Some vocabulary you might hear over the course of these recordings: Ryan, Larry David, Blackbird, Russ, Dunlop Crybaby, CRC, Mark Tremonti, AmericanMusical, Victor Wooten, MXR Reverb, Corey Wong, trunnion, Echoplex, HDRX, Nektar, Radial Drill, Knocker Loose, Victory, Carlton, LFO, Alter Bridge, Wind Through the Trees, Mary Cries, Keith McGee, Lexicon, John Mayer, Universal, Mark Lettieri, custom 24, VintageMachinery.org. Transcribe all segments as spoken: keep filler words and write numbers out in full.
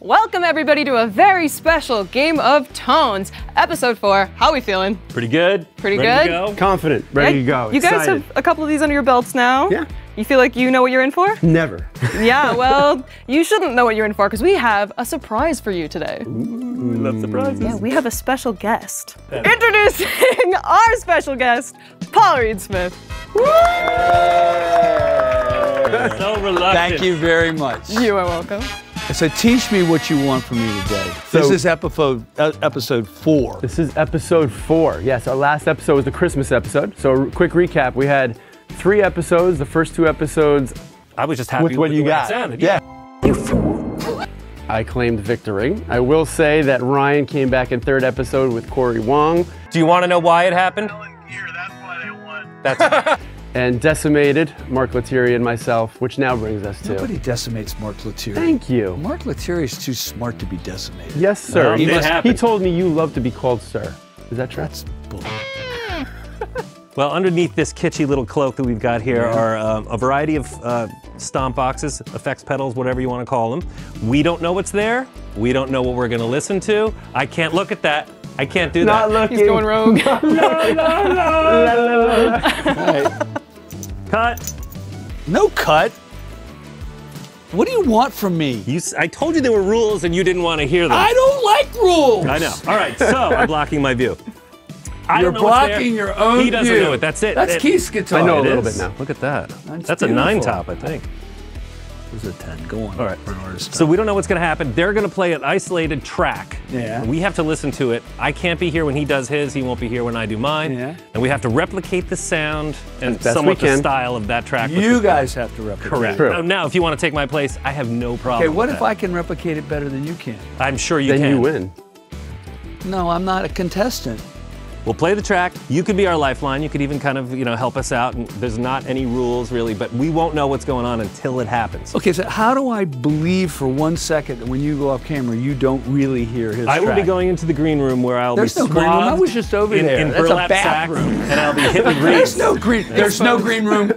Welcome everybody to a very special Game of Tones, episode four. How we feeling? Pretty good. Pretty ready good? To go. Confident, ready to go, You excited. Guys have a couple of these under your belts now? Yeah. You feel like you know what you're in for? Never. Yeah, well, you shouldn't know what you're in for because we have a surprise for you today. Ooh, we love surprises. Yeah, we have a special guest. That Introducing our special guest, Paul Reed Smith. Woo! So reluctant. Thank you very much. You are welcome. So teach me what you want from me today. So, this is episode uh, episode four. This is episode four. Yes, our last episode was the Christmas episode. So a quick recap, we had three episodes, the first two episodes. I was just happy with, with what you got. Yeah. You fool. I claimed victory. I will say that Ryan came back in third episode with Corey Wong. Do you want to know why it happened? Here, that's why they won. That's and decimated Mark Lettieri and myself, which now brings us to. Nobody decimates Mark Lettieri. Thank you. Mark Lettieri is too smart to be decimated. Yes, sir. Um, he, must, he told me you love to be called sir. Is that true? That's bull. Well, underneath this kitschy little cloak that we've got here are um, a variety of uh, stomp boxes, effects pedals, whatever you want to call them. We don't know what's there. We don't know what we're going to listen to. I can't look at that. I can't do Not that. Not looking. He's going rogue. No, no, no, no. Right. Cut. No cut. What do you want from me? You, I told you there were rules and you didn't want to hear them. I don't like rules. I know. All right, so I'm blocking my view. I You're blocking your own view. He doesn't view. know it. That's it. That's it, Keith's guitar. I know it a little is. bit now. Look at that. That's, That's a nine top, I think. It was a ten. Go on. All right. So we don't know what's going to happen. They're going to play an isolated track. Yeah. We have to listen to it. I can't be here when he does his. He won't be here when I do mine. Yeah. And we have to replicate the sound and somewhat the style of that track. You guys have to replicate. Correct. True. Now, now, if you want to take my place, I have no problem. Okay. What with if that. I can replicate it better than you can? I'm sure you then can. Then you win. No, I'm not a contestant. We'll play the track. You could be our lifeline. You could even kind of, you know, help us out. And there's not any rules really, but we won't know what's going on until it happens. Okay, so how do I believe for one second that when you go off camera, you don't really hear his I track? will be going into the green room where I'll there's be no green room. I was just over in, there. In That's a bathroom. And I'll be hitting There's no green. There's no green room.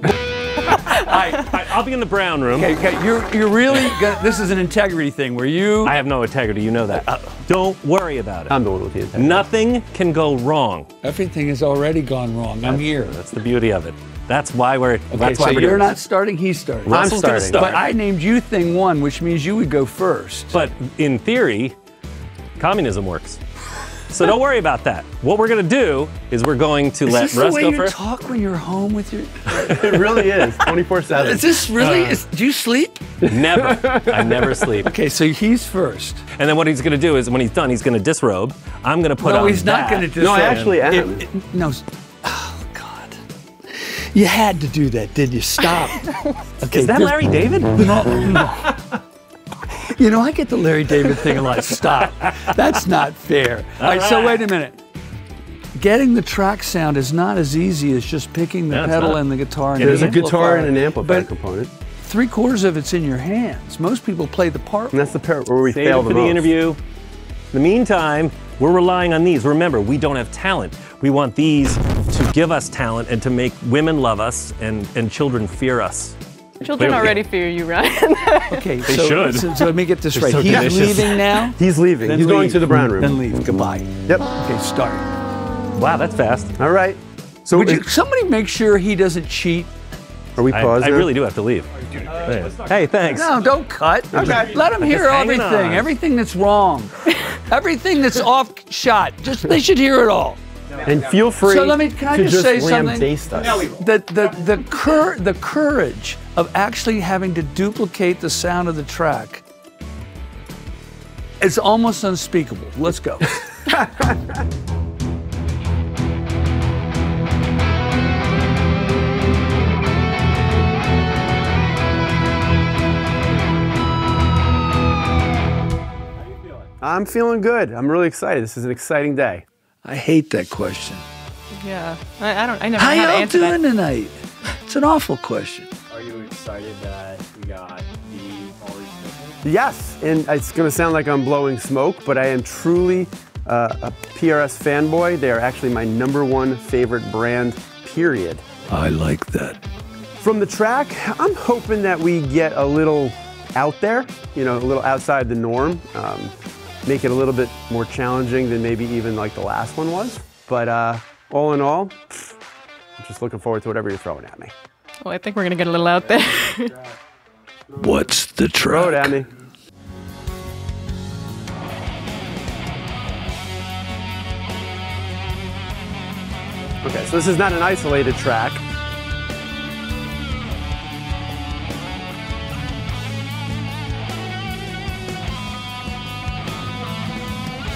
I, I, I'll be in the brown room. Okay, okay. You're, you're really gonna, this is an integrity thing where you... I have no integrity, you know that. Uh, don't worry about it. I'm the one with the integrity. Nothing can go wrong. Everything has already gone wrong. I'm that's, here. That's the beauty of it. That's why we're... Okay, that's so why we're you're doing not this. starting, he's starting. I'm starting. Start. But I named you thing one, which means you would go first. But in theory, communism works. So don't worry about that. What we're going to do is we're going to is let Russ go first. Is this the way you talk when you're home with your... It really is, twenty-four seven. Is this really? Uh, is, do you sleep? Never. I never sleep. Okay, so he's first. And then what he's going to do is when he's done, he's going to disrobe. I'm going to put no, on No, he's that. not going to disrobe. No, I actually am. It, it, no. Oh, God. You had to do that, didn't you? Stop. Okay, is that Larry David? No, no. You know, I get the Larry David thing a lot. Stop. That's not fair. All right, so wait a minute. Getting the track sound is not as easy as just picking the pedal and the guitar. And there's a guitar and an amplifier component. Three quarters of it's in your hands. Most people play the part. And that's the part where we fail the most. Save it for the interview. In the meantime, we're relying on these. Remember, we don't have talent. We want these to give us talent and to make women love us and, and children fear us. Children already fear you, Ryan. Okay, they so, should. So, so let me get this They're right. So He's delicious. leaving now? He's leaving. Then He's leave. going to the brown room. Then leave. Goodbye. Yep. Okay, start. Wow, that's fast. All right. So would you, somebody make sure he doesn't cheat? Are we paused I, I really do have to leave. Uh, hey. hey, thanks. No, don't cut. Okay. Let him hear everything. On. Everything that's wrong. Everything that's off shot. Just They should hear it all. And feel free so let me, can I to just, just say something? The, the, the, cur the courage of actually having to duplicate the sound of the track, it's almost unspeakable. Let's go. How you feeling? I'm feeling good. I'm really excited. This is an exciting day. I hate that question. Yeah, I, I don't. I never. How y'all doing that. tonight? It's an awful question. Are you excited that we got the Paul Reed Smith? Yes, and it's going to sound like I'm blowing smoke, but I am truly uh, a P R S fanboy. They are actually my number one favorite brand. Period. I like that. From the track, I'm hoping that we get a little out there, you know, a little outside the norm, um, make it a little bit more challenging than maybe even like the last one was. But uh, all in all, I'm just looking forward to whatever you're throwing at me. Well, I think we're gonna get a little out there. What's the track? Throw it at me. Okay, so this is not an isolated track.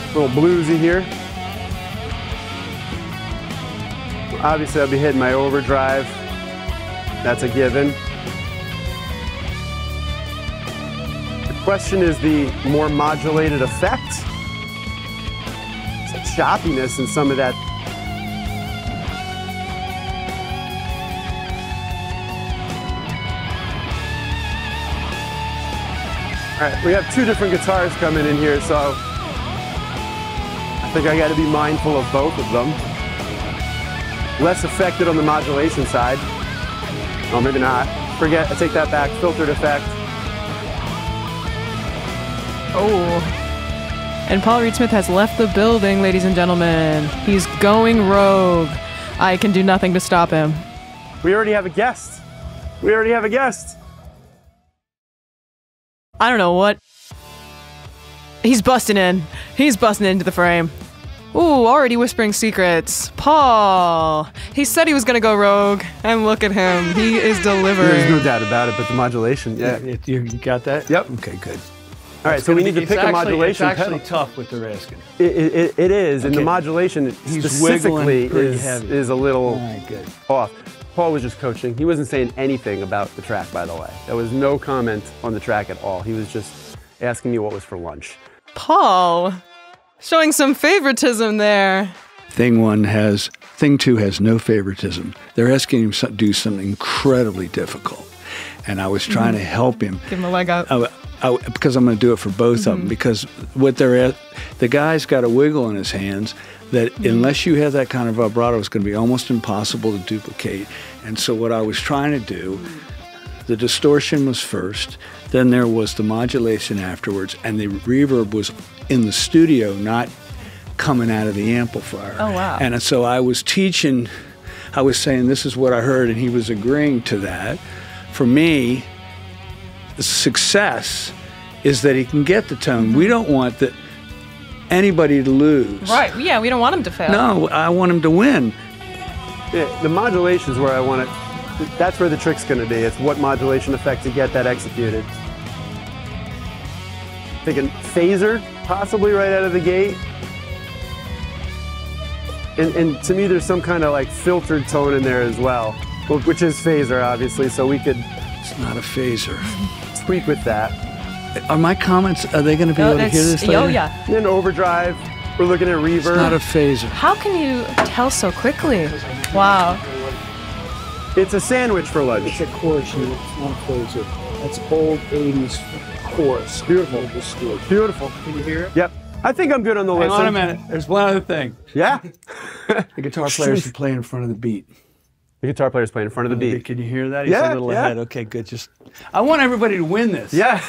A little bluesy here. Obviously, I'll be hitting my overdrive. That's a given. The question is the more modulated effect. It's a choppiness in some of that. All right, we have two different guitars coming in here, so I think I got to be mindful of both of them. Less affected on the modulation side. Oh, maybe not. Forget, I take that back. Filtered effect. Oh, and Paul Reed Smith has left the building, ladies and gentlemen. He's going rogue. I can do nothing to stop him. We already have a guest. We already have a guest. I don't know what. He's busting in. He's busting into the frame. Ooh, already whispering secrets. Paul. He said he was going to go rogue, and look at him. He is delivering. There's no doubt about it, but the modulation. Yeah. You, you got that? Yep. Okay, good. All right, it's so we need be, to pick actually, a modulation. It's actually pedal. Tough with the raskin. It, it, it is, okay. And the modulation He's specifically is, is a little right, good. off. Paul was just coaching. He wasn't saying anything about the track, by the way. There was no comment on the track at all. He was just asking me what was for lunch. Paul, showing some favoritism there. Thing one has, thing two has no favoritism. They're asking him to do something incredibly difficult. And I was trying mm-hmm. to help him. Give him a leg up. I, I, because I'm going to do it for both mm-hmm. of them. Because what they're at, the guy's got a wiggle in his hands that mm-hmm. unless you have that kind of vibrato, it's going to be almost impossible to duplicate. And so what I was trying to do, the distortion was first, then there was the modulation afterwards, and the reverb was in the studio, not coming out of the amplifier. Oh, wow. And so I was teaching, I was saying, this is what I heard, and he was agreeing to that. For me, the success is that he can get the tone. We don't want that anybody to lose. Right, yeah, we don't want him to fail. No, I want him to win. Yeah, the modulation's where I want it. That's where the trick's going to be. It's what modulation effect to get that executed. Thinking phaser, possibly right out of the gate. And, and to me, there's some kind of like filtered tone in there as well, which is phaser, obviously. So we could. It's not a phaser. Tweak with that. Are my comments? Are they going to be oh, able to hear this later? Oh yeah. An overdrive. We're looking at reverb. It's not a phaser. How can you tell so quickly? Wow. It's a sandwich for lunch. It's a chorus unit, not closer. That's old eighties chorus. Beautiful. Beautiful. Can you hear it? Yep. I think I'm good on the list. Hang on a minute. There's one other thing. Yeah? The guitar players can play in front of the beat. The guitar players play in front of the beat. Can you hear that? He's yeah, a little yeah. ahead. Okay, good. Just, I want everybody to win this. Yeah.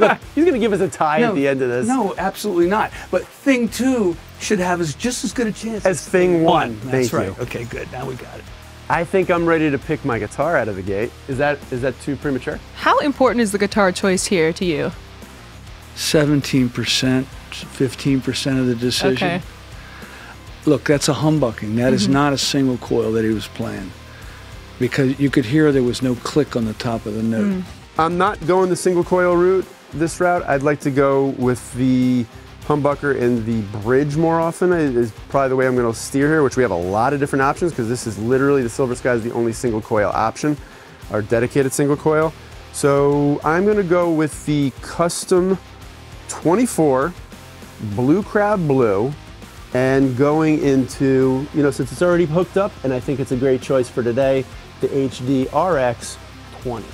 Look, he's going to give us a tie no, at the end of this. No, absolutely not. But thing two should have as just as good a chance as, as thing one. one. That's Thank right. You. Okay, good. Now we got it. I think I'm ready to pick my guitar out of the gate. Is that is that too premature? How important is the guitar choice here to you? seventeen percent, fifteen percent of the decision. Okay. Look, that's a humbucking. That mm-hmm. is not a single coil that he was playing. Because you could hear there was no click on the top of the note. Mm. I'm not going the single coil route this route. I'd like to go with the humbucker and the bridge more often is probably the way I'm going to steer here, which we have a lot of different options because this is literally the Silver Sky is the only single coil option, our dedicated single coil. So I'm going to go with the custom twenty-four Blue Crab Blue and going into, you know, since it's already hooked up and I think it's a great choice for today, the H D R X twenty.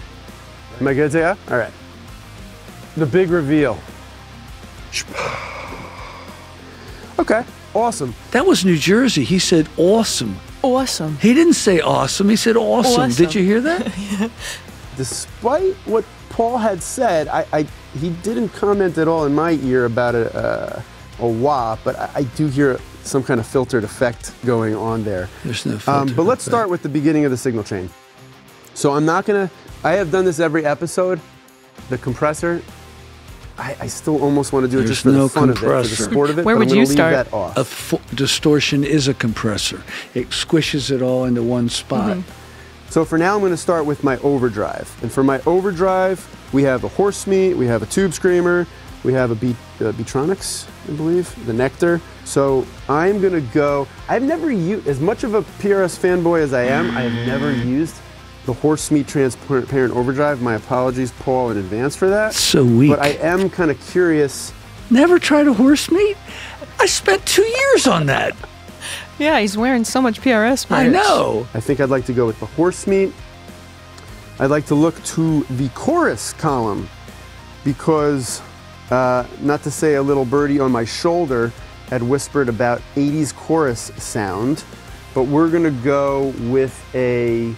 Am I good to you? All right. The big reveal. Okay, awesome. That was New Jersey. He said awesome. Awesome. He didn't say awesome, he said awesome. awesome. Did you hear that? Yeah. Despite what Paul had said, I, I he didn't comment at all in my ear about a, uh, a wah, but I, I do hear some kind of filtered effect going on there. There's no filter. Um, but let's start with the beginning of the signal chain. So I'm not gonna, I have done this every episode. The compressor, I, I still almost want to do it There's just for no the fun compressor. of it, for the sport of it. Where would I'm you start? Leave that off. A full distortion is a compressor. It squishes it all into one spot. Mm-hmm. So for now, I'm going to start with my overdrive. And for my overdrive, we have a Horsemeat, we have a Tube Screamer, we have a Be uh, Beetronics, I believe, the Nektar. So I'm going to go, I've never used, as much of a P R S fanboy as I am, I have never used the Horsemeat transparent overdrive. My apologies, Paul, in advance for that. So weak. But I am kind of curious. Never tried a Horsemeat? I spent two years on that. Yeah, he's wearing so much P R S merch. I know. I think I'd like to go with the Horsemeat. I'd like to look to the chorus column because, uh, not to say a little birdie on my shoulder had whispered about eighties chorus sound, but we're going to go with a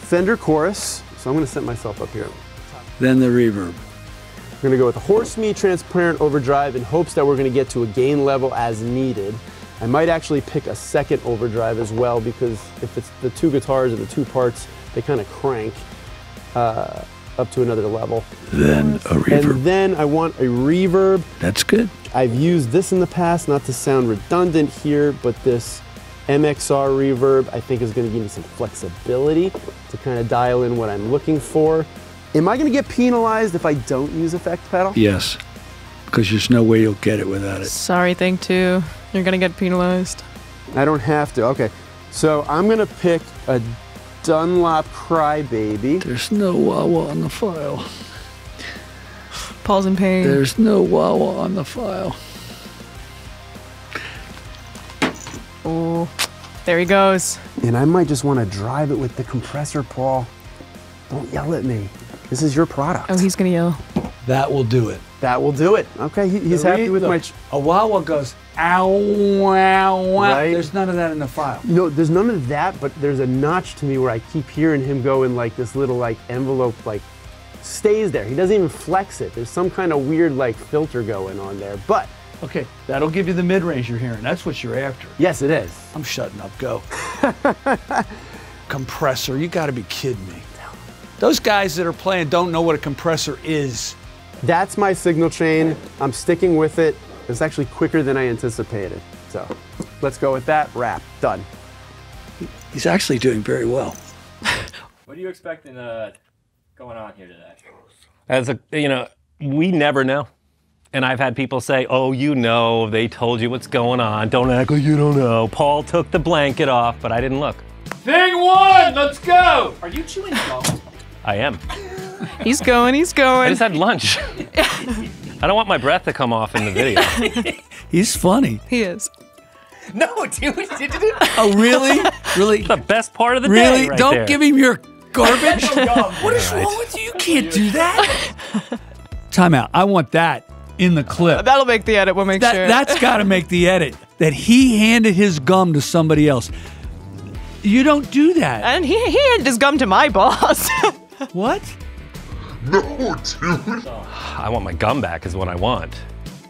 Fender Chorus. So I'm going to set myself up here. Then the reverb. We're going to go with the Horsemeat transparent overdrive in hopes that we're going to get to a gain level as needed. I might actually pick a second overdrive as well because if it's the two guitars or the two parts, they kind of crank uh, up to another level. Then a reverb. And then I want a reverb. That's good. I've used this in the past, not to sound redundant here, but this M X R Reverb I think is going to give me some flexibility to kind of dial in what I'm looking for. Am I going to get penalized if I don't use effect pedal? Yes, because there's no way you'll get it without it. Sorry thing too. You're going to get penalized. I don't have to. Okay. So I'm going to pick a Dunlop Crybaby. There's no wah-wah on the file. Paul's in pain. There's no wah-wah on the file. Oh, there he goes. And I might just want to drive it with the compressor, Paul. Don't yell at me. This is your product. Oh, he's gonna yell. That will do it. That will do it. Okay, he, he's the happy with my. A wah-wah goes ow, wow, wow. Right? There's none of that in the file. No, there's none of that, but there's a notch to me where I keep hearing him go in like this little like envelope, like stays there. He doesn't even flex it. There's some kind of weird like filter going on there, but. Okay, that'll give you the mid-range you're hearing. That's what you're after. Yes, it is. I'm shutting up, go. Compressor, you gotta be kidding me. Those guys that are playing don't know what a compressor is. That's my signal chain. I'm sticking with it. It's actually quicker than I anticipated. So let's go with that. Wrap. Done. He's actually doing very well. What are you expecting uh, going on here today? As a, you know, we never know. And I've had people say, oh, you know, they told you what's going on. Don't act like you don't know. Paul took the blanket off, but I didn't look. Thing one, let's go. Are you chewing gum? I am. He's going, he's going. I just had lunch. I don't want my breath to come off in the video. He's funny. He is. No, dude. Oh, really? Really? It's the best part of the really? day Really? Right don't there. give him your garbage. What is wrong with you? You can't do that. Time out. I want that in the clip. That'll make the edit. We'll make that, sure. That's got to make the edit. That he handed his gum to somebody else. You don't do that. And he, he handed his gum to my boss. What? No, dude. I want my gum back is what I want.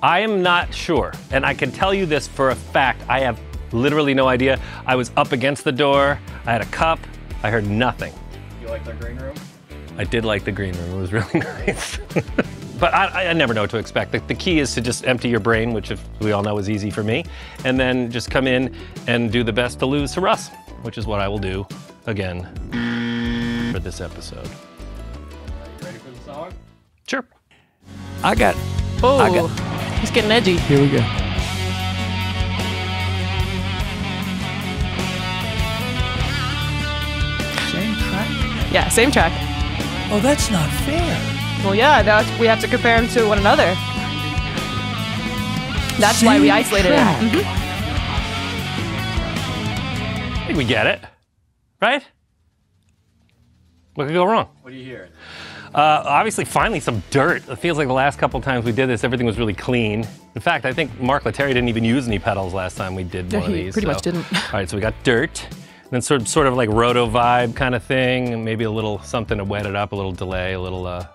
I am not sure, and I can tell you this for a fact. I have literally no idea. I was up against the door. I had a cup. I heard nothing. You like the green room? I did like the green room. It was really nice. But I, I never know what to expect. The, the key is to just empty your brain, which we all know is easy for me, and then just come in and do the best to lose to Russ, which is what I will do again for this episode. Sure. I got. Oh, I got, he's getting edgy. Here we go. Same track? Yeah, same track. Oh, that's not fair. Well, yeah, that's, we have to compare them to one another. That's same why we isolated track. it. Mm-hmm. I think we get it, right? What could go wrong? What do you hear? Uh, obviously, finally some dirt. It feels like the last couple times we did this, everything was really clean. In fact, I think Mark Lettieri didn't even use any pedals last time we did yeah, one of these. Pretty so. much didn't. All right, so we got dirt. Then sort of, sort of like roto vibe kind of thing, and maybe a little something to wet it up, a little delay, a little uh,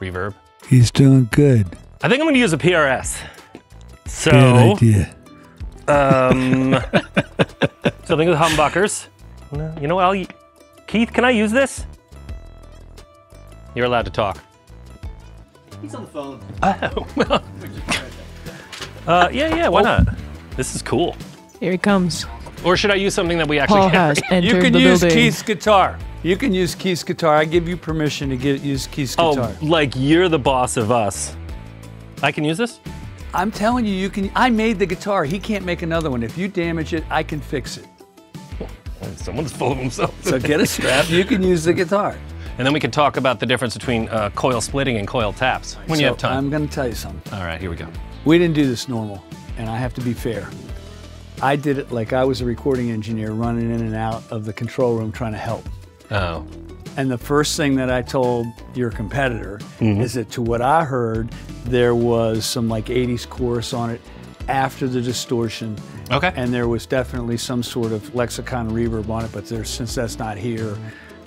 reverb. He's doing good. I think I'm going to use a P R S. So, good idea. Um, something with humbuckers. You know, I'll, Keith, can I use this? You're allowed to talk. He's on the phone. Oh. uh, yeah, yeah, why oh. not? This is cool. Here he comes. Or should I use something that we actually Paul has entered You can the use building. Keith's guitar. You can use Keith's guitar. I give you permission to get, use Keith's guitar. Oh, like you're the boss of us. I can use this? I'm telling you, you can. I made the guitar. He can't make another one. If you damage it, I can fix it. Someone's full of himself. So get a strap. You can use the guitar. And then we can talk about the difference between uh, coil splitting and coil taps when so you have time. I'm going to tell you something. All right, here we go. We didn't do this normal, and I have to be fair. I did it like I was a recording engineer running in and out of the control room trying to help. Oh. And the first thing that I told your competitor mm-hmm. is that to what I heard, there was some like eighties chorus on it after the distortion. Okay. And there was definitely some sort of Lexicon reverb on it, but there's, since that's not here,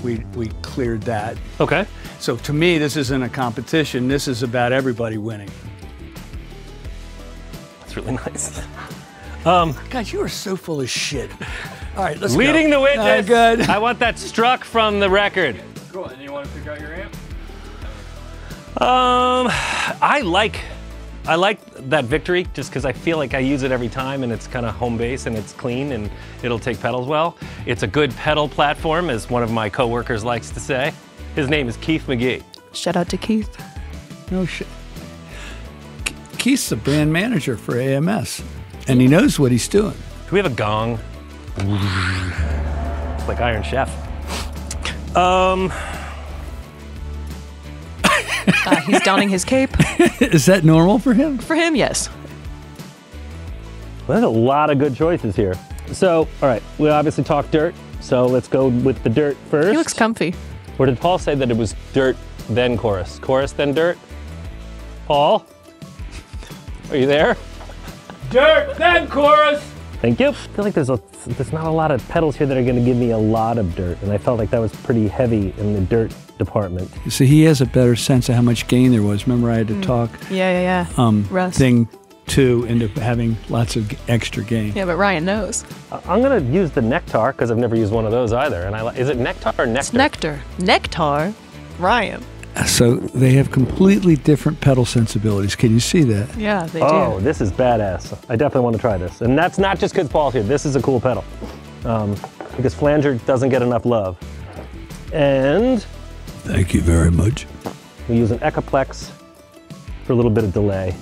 we, we cleared that. Okay. So to me, this isn't a competition. This is about everybody winning. That's really nice. Um, God, you are so full of shit. All right, let's leading go. Leading the witness. Uh, good. I want that struck from the record. Cool. And you want to pick out your amp? Um, I like, I like that Victory just because I feel like I use it every time, and it's kind of home base, and it's clean, and it'll take pedals well. It's a good pedal platform, as one of my coworkers likes to say. His name is Keith McGee. Shout out to Keith. No shit. Keith's the brand manager for A M S. And he knows what he's doing. Do we have a gong? It's like Iron Chef. Um. uh, he's donning his cape. Is that normal for him? For him, yes. Well, there's a lot of good choices here. So, all right, we obviously talked dirt, so let's go with the dirt first. He looks comfy. Or did Paul say that it was dirt, then chorus? Chorus, then dirt? Paul? Are you there? Dirt, then chorus. Thank you. I feel like there's a, there's not a lot of pedals here that are going to give me a lot of dirt, and I felt like that was pretty heavy in the dirt department. So he has a better sense of how much gain there was. Remember, I had to mm. talk. Yeah, yeah, yeah. Um, Russ. Thing two into having lots of extra gain. Yeah, but Ryan knows. I'm going to use the Nektar because I've never used one of those either. And I is it Nektar or Nektar? It's Nektar. Nektar. Ryan. So they have completely different pedal sensibilities. Can you see that? Yeah, they do. Oh, this is badass. I definitely want to try this. And that's not just because Paul's here. This is a cool pedal. Um, because flanger doesn't get enough love. And... Thank you very much. We use an Echoplex for a little bit of delay.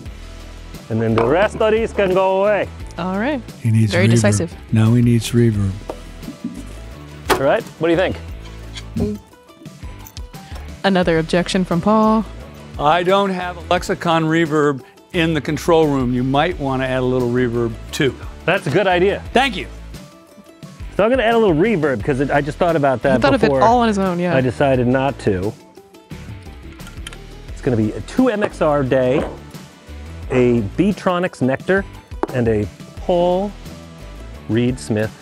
And then the rest of these can go away. All right. He needs very reverb. Decisive. Now he needs reverb. All right. What do you think? Mm. Another objection from Paul. I don't have a Lexicon reverb in the control room. You might want to add a little reverb too. That's a good idea. Thank you. So I'm going to add a little reverb because I just thought about that. He thought before of it all on his own, yeah. I decided not to. It's going to be a two M X R day, a Beetronics Nektar, and a Paul Reed Smith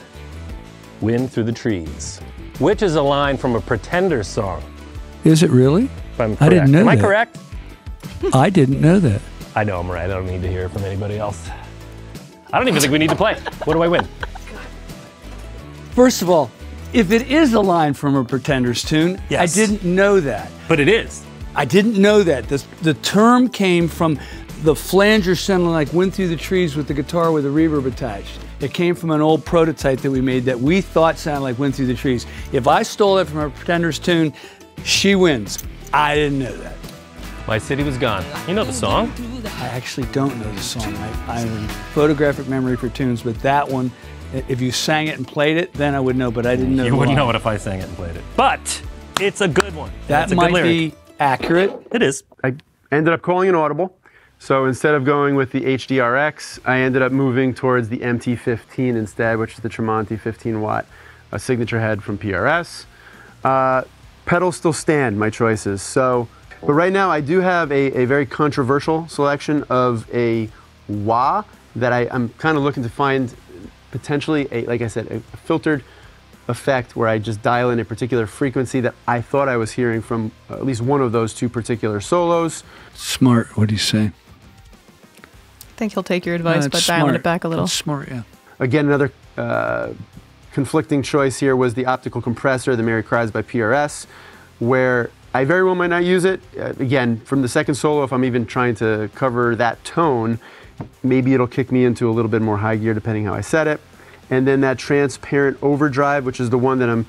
Wind Through the Trees, which is a line from a Pretender song. Is it really? I didn't know that. Am I correct? I didn't know that. I know I'm right. I don't need to hear it from anybody else. I don't even think we need to play. What do I win? First of all, if it is a line from a Pretender's tune, yes. I didn't know that. But it is. I didn't know that. The, the term came from the flanger sounding like Wind Through the Trees with the guitar with a reverb attached. It came from an old prototype that we made that we thought sounded like Wind Through the Trees. If I stole it from a Pretender's tune, she wins. I didn't know that. My City Was Gone. You know the song? I actually don't know the song. I, I have a photographic memory for tunes, but that one, if you sang it and played it, then I would know, but I didn't know You wouldn't line. know it if I sang it and played it. But it's a good one. That might be accurate. It is. I ended up calling an audible, so instead of going with the H D R X, I ended up moving towards the M T fifteen instead, which is the Tremonti fifteen watt, a signature head from P R S. Uh, Pedals still stand, my choices. So, but right now I do have a, a very controversial selection of a wah that I, I'm kind of looking to find potentially, a, like I said, a filtered effect where I just dial in a particular frequency that I thought I was hearing from at least one of those two particular solos. Smart, what do you say? I think he'll take your advice, no, but smart. Dialing it back a little. That's smart, yeah. Again, another uh, conflicting choice here was the optical compressor, the Mary Cries by P R S, where I very well might not use it. Uh, again, from the second solo, if I'm even trying to cover that tone, maybe it'll kick me into a little bit more high gear depending how I set it. And then that transparent overdrive, which is the one that I'm,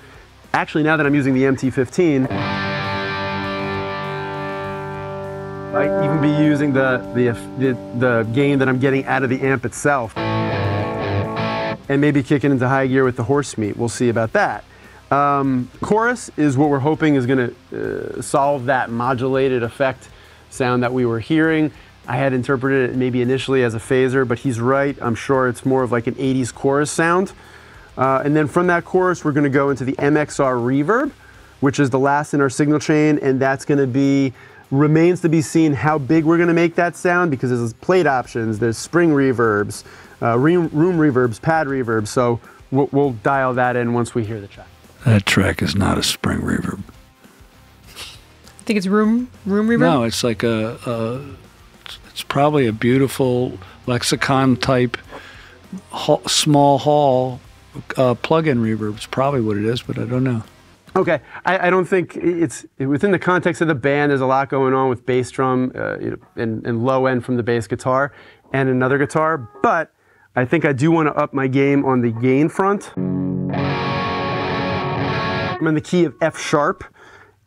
actually now that I'm using the M T fifteen, I'd even be using the, the, the, the gain that I'm getting out of the amp itself. And maybe kicking into high gear with the Horsemeat. We'll see about that. Um, chorus is what we're hoping is going to uh, solve that modulated effect sound that we were hearing. I had interpreted it maybe initially as a phaser, but he's right. I'm sure it's more of like an eighties chorus sound. Uh, and then from that chorus, we're going to go into the M X R Reverb, which is the last in our signal chain, and that's going to be, remains to be seen how big we're going to make that sound, because there's plate options, there's spring reverbs, uh, room, room reverbs, pad reverbs, so we'll, we'll dial that in once we hear the track. That track is not a spring reverb. I think it's room room reverb? No, it's like a, a it's probably a beautiful Lexicon type hall, small hall uh, plug-in reverb. It's probably what it is, but I don't know. Okay, I, I don't think it's within the context of the band. There's a lot going on with bass drum uh, and, and low end from the bass guitar and another guitar, but I think I do want to up my game on the gain front. I'm in the key of F sharp,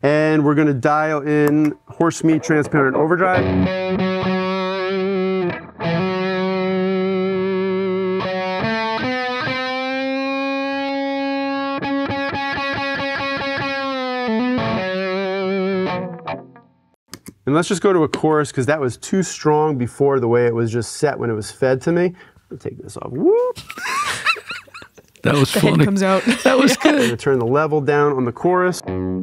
and we're going to dial in Horsemeat Transparent Overdrive. And let's just go to a chorus, because that was too strong before the way it was just set when it was fed to me. I'll take this off. Whoop! That was the funny. Head comes out. That was yeah. Good. I'm gonna turn the level down on the chorus. We're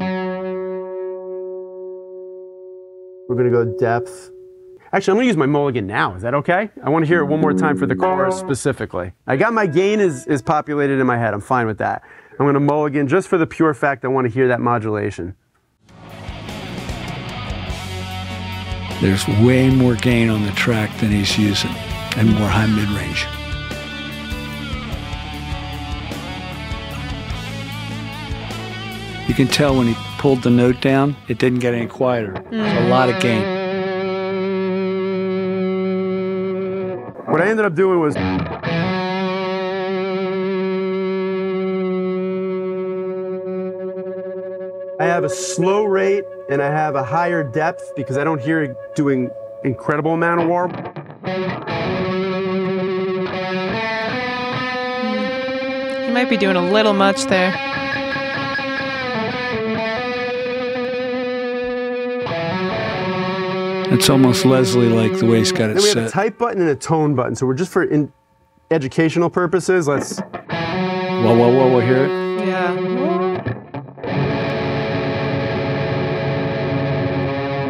gonna go depth. Actually, I'm gonna use my mulligan now. Is that okay? I want to hear it one more time for the chorus specifically. I got my gain is, is populated in my head. I'm fine with that. I'm gonna mulligan just for the pure fact I want to hear that modulation. There's way more gain on the track than he's using, and more high mid-range. You can tell when he pulled the note down, it didn't get any quieter. There's a lot of gain. What I ended up doing was... I have a slow rate and I have a higher depth because I don't hear it doing incredible amount of warp. You might be doing a little much there. It's almost Leslie-like the way he's got it set. We have set. a type button and a tone button, so we're just for in educational purposes. Let's. Whoa, whoa, whoa! We'll hear it. Yeah.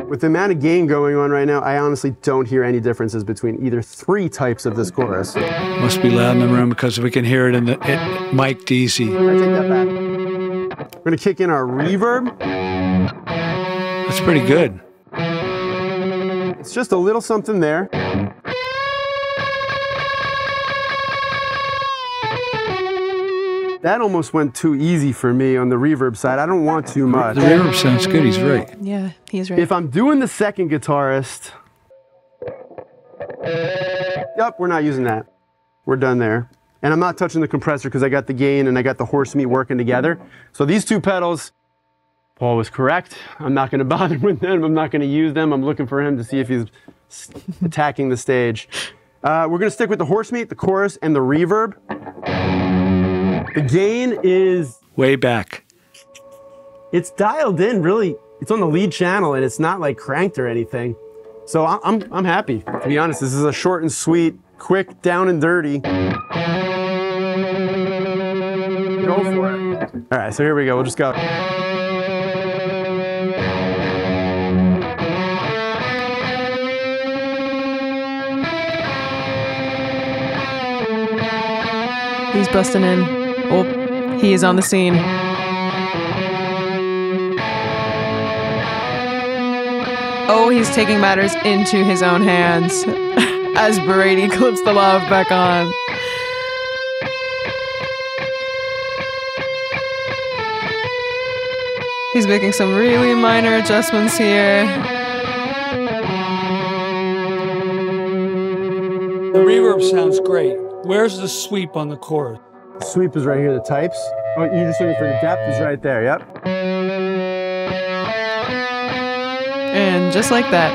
With the amount of gain going on right now, I honestly don't hear any differences between either three types of this chorus. Must be loud in the room because we can hear it in the it, mic'd easy. I take that back. We're gonna kick in our reverb. That's pretty good. It's just a little something there. That almost went too easy for me on the reverb side. I don't want too much. The reverb sounds good, he's right. Yeah, he's right. If I'm doing the second guitarist... Yep, we're not using that. We're done there. And I'm not touching the compressor because I got the gain and I got the Horsemeat working together. So these two pedals... Paul was correct. I'm not going to bother with them. I'm not going to use them. I'm looking for him to see if he's attacking the stage. Uh, we're going to stick with the Horsemeat, the chorus, and the reverb. The gain is... way back. It's dialed in, really. It's on the lead channel, and it's not like cranked or anything. So I'm, I'm happy, to be honest. This is a short and sweet, quick, down and dirty. Go for it. All right, so here we go. We'll just go... He's busting in. Oh, He is on the scene. Oh, he's taking matters into his own hands as Brady clips the lav back on. He's making some really minor adjustments here. The reverb sounds great. Where's the sweep on the chorus? The sweep is right here, the types. Oh, you're just looking for the depth is right there, yep. And just like that.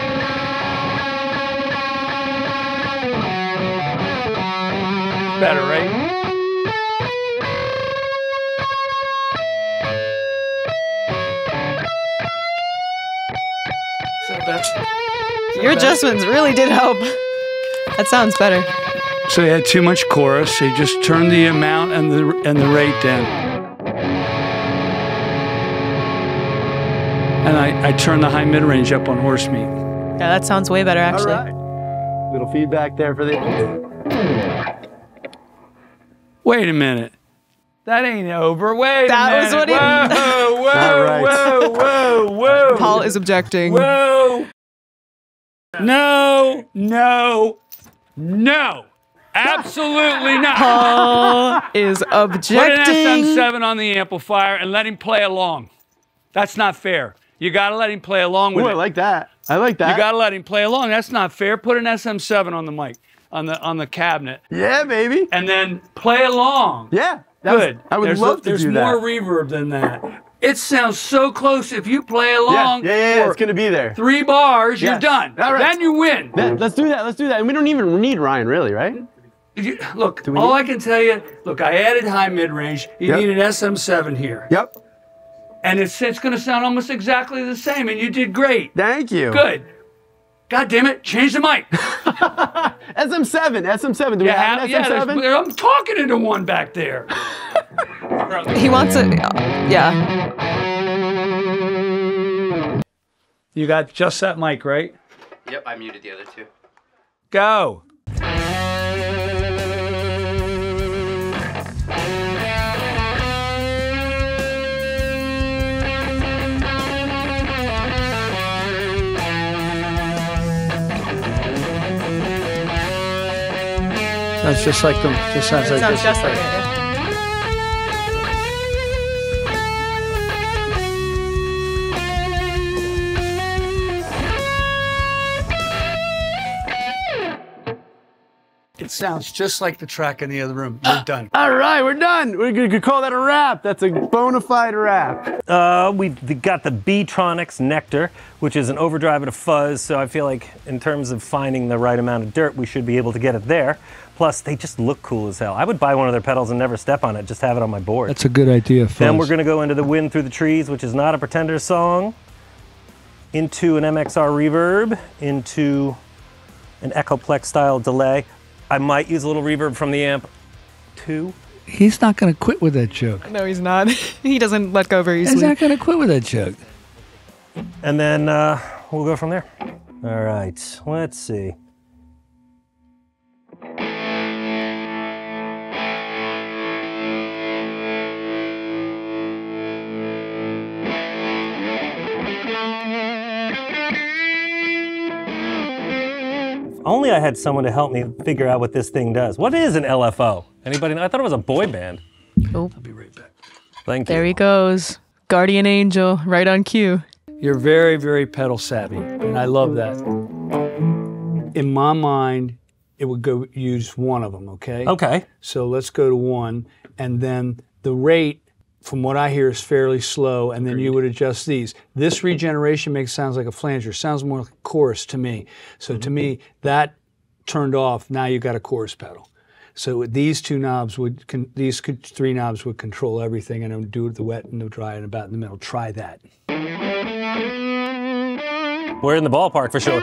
Better, right? So that's, so your adjustments really did help. That sounds better. So they had too much chorus. They just turned the amount and the and the rate down. And I, I turned the high mid range up on Horsemeat. Yeah, that sounds way better actually. All right. Little feedback there for the. Wait a minute. That ain't over. Wait that a minute. That was what he. Whoa! Whoa! Right. Whoa! Whoa! Whoa! Paul is objecting. Whoa! No! No! No! Absolutely not. Paul is objecting. Put an S M seven on the amplifier and let him play along. That's not fair. You gotta let him play along with Ooh, it. I like that. I like that. You gotta let him play along. That's not fair. Put an S M seven on the mic, on the on the cabinet. Yeah, baby. And then play along. Yeah, that good. Was, I would there's love a, to do that. There's more reverb than that. It sounds so close. If you play along, yeah, yeah, yeah, yeah. It's gonna be there. Three bars, yes. You're done. All right. Then you win. Then, let's do that. Let's do that. And we don't even need Ryan, really, right? You, look, all I can tell you. Look, I added high mid range. You yep. need an S M seven here. Yep. And it's, it's going to sound almost exactly the same, and you did great. Thank you. Good. God damn it, change the mic. S M seven, S M seven. Do we yeah, have an S M seven? Yeah, I'm talking into one back there. He wants it. Yeah. You got just that mic, right? Yep, I muted the other two. Go. Sounds just like them. Just sounds like sounds this. Just like it. It sounds just like the track in the other room. We're uh, done. All right, we're done. We're gonna call that a wrap. That's a bona fide wrap. Uh, we got the Beetronics Nektar, which is an overdrive and a fuzz. So I feel like in terms of finding the right amount of dirt, we should be able to get it there. Plus, they just look cool as hell. I would buy one of their pedals and never step on it, just have it on my board. That's a good idea, folks. Then we're going to go into the Wind Through the Trees, which is not a Pretender song, into an M X R Reverb, into an Echoplex-style delay. I might use a little reverb from the amp, too. He's not going to quit with that joke. No, he's not. He doesn't let go very easily. He's not going to quit with that joke. And then uh, we'll go from there. All right, let's see. Only I had someone to help me figure out what this thing does. What is an L F O? Anybody know? I thought it was a boy band. Oh. I'll be right back. Thank you. There he goes. Guardian Angel, right on cue. You're very, very pedal savvy, and I love that. In my mind, it would go use one of them, okay? Okay. So let's go to one, and then the rate, from what I hear, is fairly slow, and then you would adjust these. This regeneration makes sounds like a flanger. Sounds more like a chorus to me. So to me, that turned off. Now you got a chorus pedal. So these two knobs would, con these three knobs would control everything, and it would do the wet and the dry and about in the middle. Try that. We're in the ballpark for sure.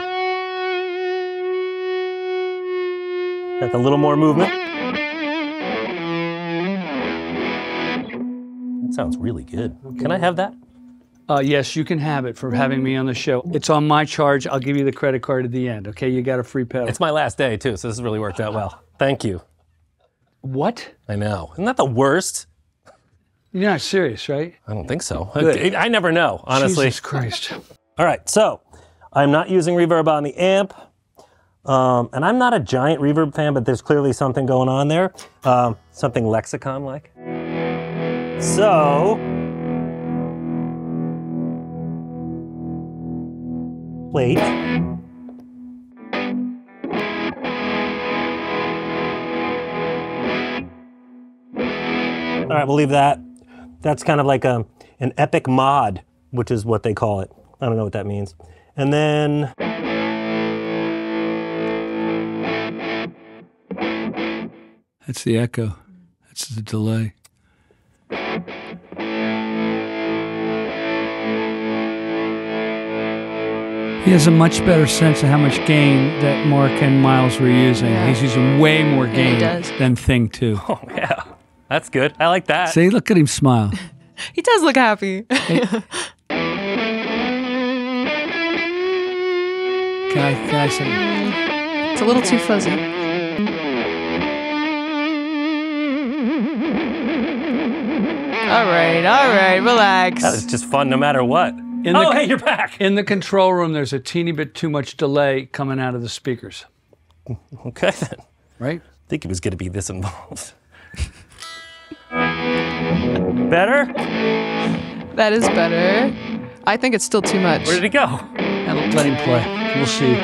That's a little more movement. That sounds really good. Can I have that? Uh, yes, you can have it for having me on the show. It's on my charge. I'll give you the credit card at the end, okay? You got a free pedal. It's my last day, too, so this has really worked out well. Thank you. What? I know. Isn't that the worst? You're not serious, right? I don't think so. I, I never know, honestly. Jesus Christ. All right, so I'm not using reverb on the amp. Um, and I'm not a giant reverb fan, but there's clearly something going on there. Um, something Lexicon-like. So, plate. All right, we'll leave that. That's kind of like a, an epic mod, which is what they call it. I don't know what that means. And then... that's the echo. That's the delay. He has a much better sense of how much gain that Mark and Miles were using. Yeah. He's using way more gain yeah, than Thing two. Oh, yeah. That's good. I like that. See, look at him smile. He does look happy. Hey. Can I, can I say? It's a little too fuzzy. All right, all right, relax. That was just fun no matter what. In oh, the, hey, you're back. In the control room, there's a teeny bit too much delay coming out of the speakers. Okay, then. Right? I think it was going to be this involved. Better? That is better. I think it's still too much. Where did it go? That'll let him play. We'll see.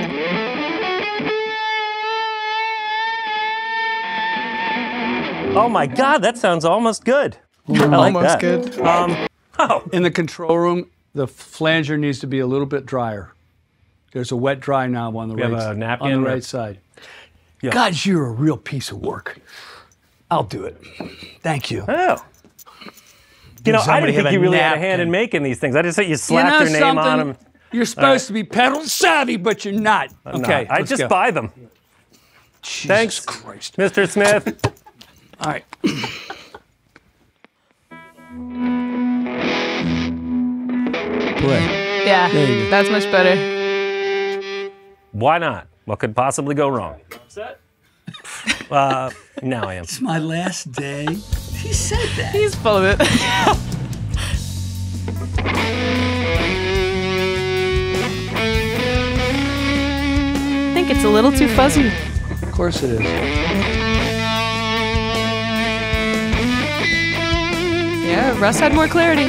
Oh, my God, that sounds almost good. I like almost that. Good. Um, oh. In the control room, the flanger needs to be a little bit drier. There's a wet dry knob on the we right have a napkin on the right, right side. Yeah. God, you're a real piece of work. I'll do it. Thank you. Oh. You know, I didn't think you really napkin. had a hand in making these things. I just think you slapped you know their name on them. You're supposed right. to be pedal savvy, but you're not. I'm okay, not. I just go. buy them. Jesus Thanks, Christ. Mister Smith. All right. Play. Yeah, that's much better. Why not? What could possibly go wrong? Upset? Uh, now I am. It's my last day. He said that. He's full of it. I think it's a little too fuzzy. Of course it is. Yeah, Russ had more clarity.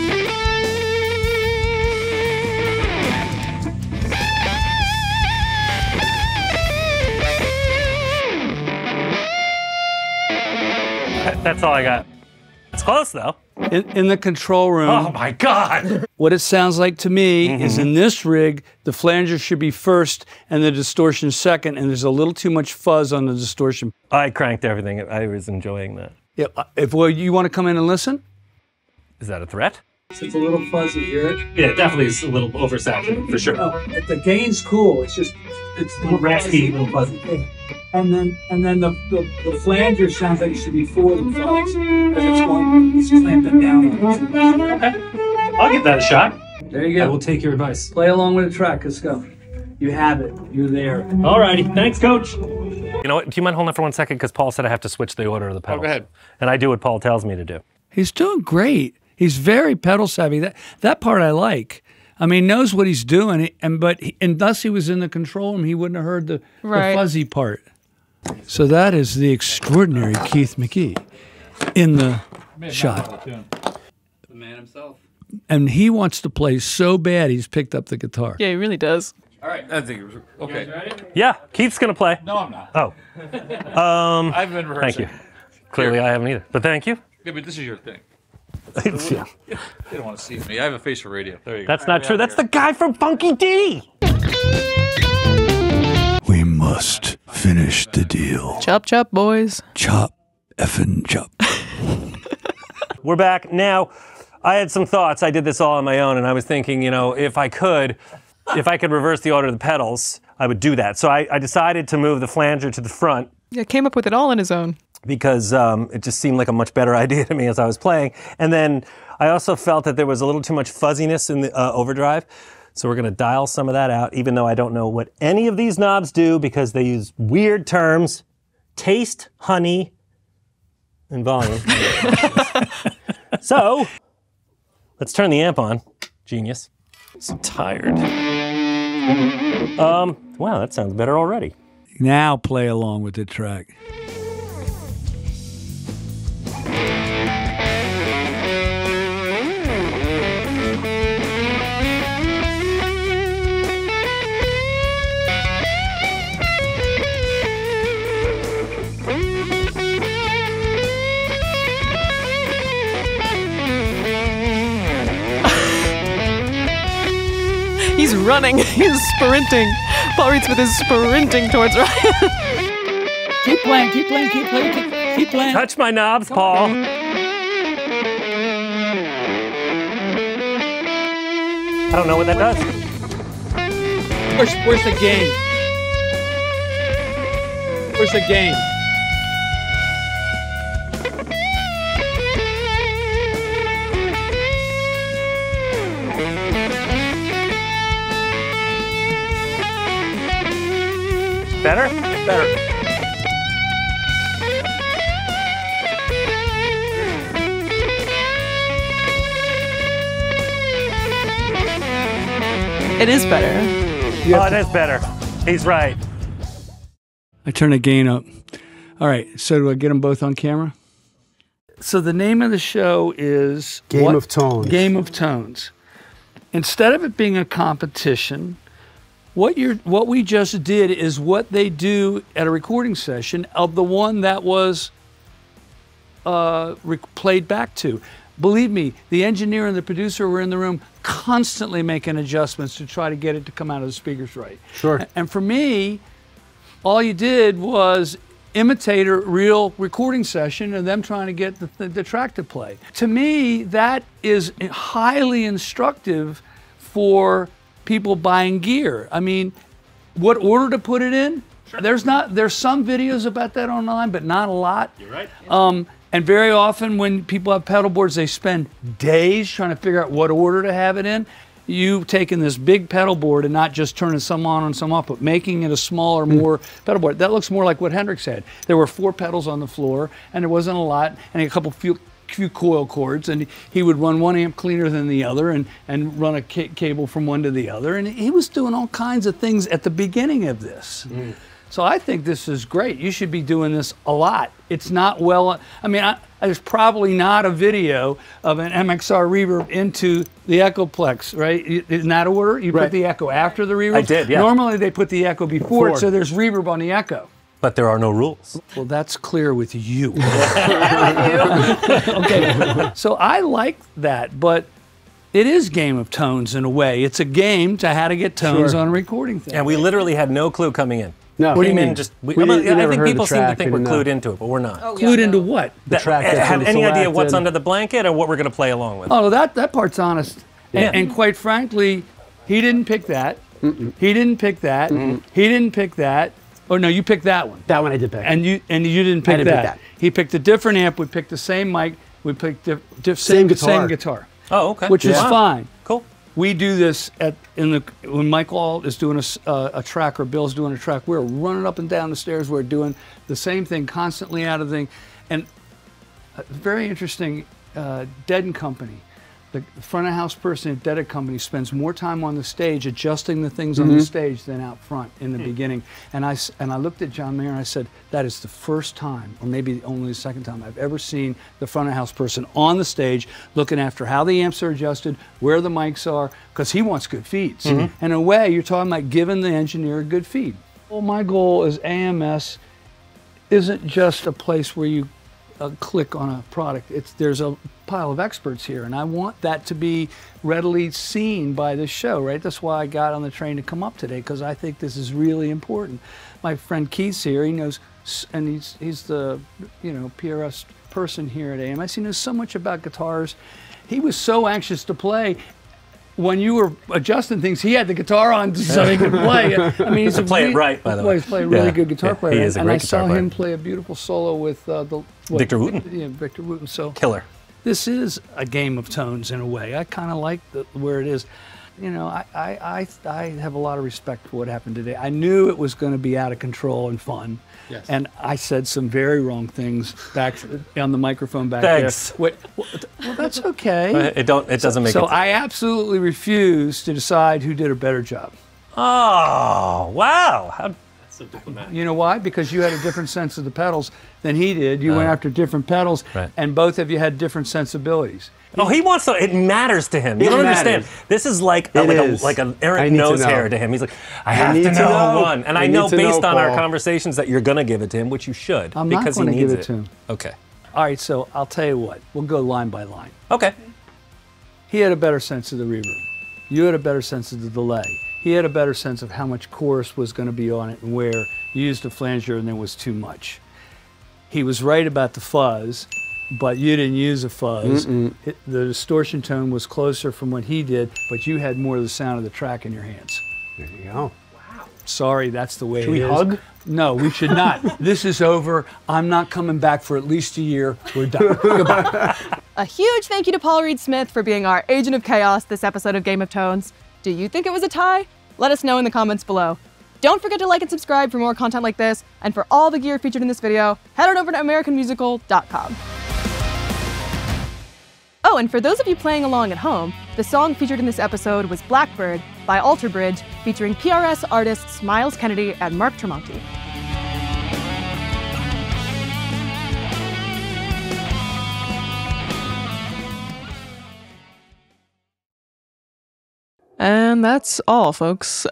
That's all I got. It's close, though. In, in the control room. Oh, my God. What it sounds like to me mm-hmm. is in this rig, the flanger should be first and the distortion second, and there's a little too much fuzz on the distortion. I cranked everything. I was enjoying that. Yeah, if well, you want to come in and listen? Is that a threat? It's a little fuzzy here. Yeah, it definitely is a little oversaturated, for sure. No, the gain's cool. It's just, it's a little raspy, a little fuzzy. And then, and then the, the, the flanger sounds like it should be forward and flex, because it's going, it's clamping down on it. Okay. I'll give that a shot. There you go. I will take your advice. Play along with the track. Let's go. You have it. You're there. All righty. Thanks, Coach. You know what? Do you mind holding it for one second? Because Paul said I have to switch the order of the pedals. Oh, go ahead. And I do what Paul tells me to do. He's doing great. He's very pedal savvy. That that part I like. I mean, knows what he's doing. And but he, unless he was in the control room, he wouldn't have heard the, right. the fuzzy part. So that is the extraordinary Keith McGee in the shot. The man himself. And he wants to play so bad. He's picked up the guitar. Yeah, he really does. All right, I think it was okay. You guys ready? Yeah, Keith's gonna play. No, I'm not. Oh, um, I've been rehearsing. Thank you. Clearly, Here. I haven't either. But thank you. Yeah, but this is your thing. Yeah. You don't want to see me. I have a face for radio. There you That's go. That's not true. That's here. the guy from Funky D. We must finish the deal. Chop, chop, boys. Chop, effin' chop. We're back now. I had some thoughts. I did this all on my own, and I was thinking, you know, if I could, if I could reverse the order of the pedals, I would do that. So I, I decided to move the flanger to the front. Yeah, came up with it all on his own. Because um, it just seemed like a much better idea to me as I was playing. And then I also felt that there was a little too much fuzziness in the uh, overdrive. So we're going to dial some of that out, even though I don't know what any of these knobs do because they use weird terms. Taste, honey, and volume. So let's turn the amp on. Genius. So tired. Um, wow, that sounds better already. Now play along with the track. He's running, he's sprinting. Paul Reed Smith is sprinting towards Ryan. Keep playing, keep playing, keep playing, keep, keep playing. Touch my knobs, Come Paul. On. I don't know what that does. Where's, where's the gain? Where's the gain? Better? Better. It is better. Oh, it is better. He's right. I turn the gain up. All right, so do I get them both on camera? So the name of the show is... Game what? of Tones. Game of Tones. Instead of it being a competition... What you're, what we just did is what they do at a recording session of the one that was uh, played back to. Believe me, the engineer and the producer were in the room constantly making adjustments to try to get it to come out of the speakers right. Sure. And for me, all you did was imitate a real recording session and them trying to get the, the, the track to play. To me, that is highly instructive for people buying gear. I mean, what order to put it in? Sure. There's not, there's some videos about that online, but not a lot. You're right. Yeah. Um, and very often when people have pedal boards, they spend days trying to figure out what order to have it in. You've taken this big pedal board and not just turning some on and some off, but making it a smaller, more pedal board. That looks more like what Hendrix had. There were four pedals on the floor and there wasn't a lot, and a couple few few coil cords, and he would run one amp cleaner than the other and and run a ca cable from one to the other, and he was doing all kinds of things at the beginning of this. Mm. So I think this is great. You should be doing this a lot. It's not well, I mean, I, there's probably not a video of an M X R Reverb into the Echoplex, right? In that order, you right. put the Echo after the Reverb? I did, yeah. Normally they put the Echo before, before. it, so there's Reverb on the Echo. But there are no rules. Well, that's clear with you. Okay, so I like that, but it is Game of Tones in a way. It's a game to how to get tones sure. on a recording thing. And we literally had no clue coming in. No, what do you mean? Just we, we I, I think people seem to think we're clued into it, but we're not. Oh, yeah, clued no. into what? The track. That, have any selected. idea what's under the blanket or what we're going to play along with? Oh, that that part's honest. Yeah. And, and quite frankly, he didn't pick that. Mm-mm. He didn't pick that. Mm-mm. He didn't pick that. Oh, no, you picked that one. That one I did pick. And you and you didn't pick, I didn't that. pick that. He picked a different amp. We picked the same mic. We picked the same, same guitar. Same guitar. Oh, okay. Which yeah. is fine. Cool. We do this at in the when Michael is doing a, uh, a track or Bill's doing a track. We're running up and down the stairs. We're doing the same thing constantly out of the thing, and a very interesting. Uh, Dead and Company. The front of house person at Dead and Company spends more time on the stage adjusting the things mm-hmm. on the stage than out front in the mm-hmm. beginning. And I, and I looked at John Mayer and I said, that is the first time, or maybe only the second time, I've ever seen the front of house person on the stage looking after how the amps are adjusted, where the mics are, because he wants good feeds. Mm-hmm. And in a way, you're talking about giving the engineer a good feed. Well, my goal is A M S isn't just a place where you A click on a product. It's there's a pile of experts here, and I want that to be readily seen by this show, right? That's why I got on the train to come up today, because I think this is really important. My friend Keith's here. He knows, and he's he's the you know P R S person here at A M S. He knows so much about guitars. He was so anxious to play. When you were adjusting things, he had the guitar on so he could play. I mean, he's a play really, it right, by the way. He's playing really yeah. good guitar yeah, player. He is a and great I saw player. him play a beautiful solo with uh, the what, Victor Wooten. Yeah, Victor Wooten. So killer. This is a game of tones in a way. I kind of like the, where it is. you know, I, I, I, I have a lot of respect for what happened today. I knew it was going to be out of control and fun. Yes. And I said some very wrong things back on the microphone back Thanks. there. Wait, well, well, that's okay. It, don't, it doesn't make so, it. So I absolutely refuse to decide who did a better job. Oh, wow. How, that's so diplomatic. You know why? Because you had a different sense of the pedals than he did. You uh, went after different pedals, right. and both of you had different sensibilities. Oh, he wants to. It matters to him. You it don't matters. understand. This is like a, like, is. A, like an errant nose hair to him. He's like, I have I to, know to know one, and I, I know based know, on Paul. our conversations that you're going to give it to him, which you should, I'm because not he needs give it. it to him. Okay. All right. So I'll tell you what. We'll go line by line. Okay. He had a better sense of the reverb. You had a better sense of the delay. He had a better sense of how much chorus was going to be on it and where. You used a flanger, and there was too much. He was right about the fuzz. But you didn't use a fuzz. Mm-mm. It, the distortion tone was closer from what he did, but you had more of the sound of the track in your hands. There you go. Wow. Sorry, that's the way should it is. Should we hug? No, we should not. This is over. I'm not coming back for at least a year. We're done. Goodbye. A huge thank you to Paul Reed Smith for being our agent of chaos this episode of Game of Tones. Do you think it was a tie? Let us know in the comments below. Don't forget to like and subscribe for more content like this, and for all the gear featured in this video, head on over to American Musical dot com. Oh, and for those of you playing along at home, the song featured in this episode was Blackbird by Alter Bridge, featuring P R S artists Miles Kennedy and Mark Tremonti. And that's all, folks.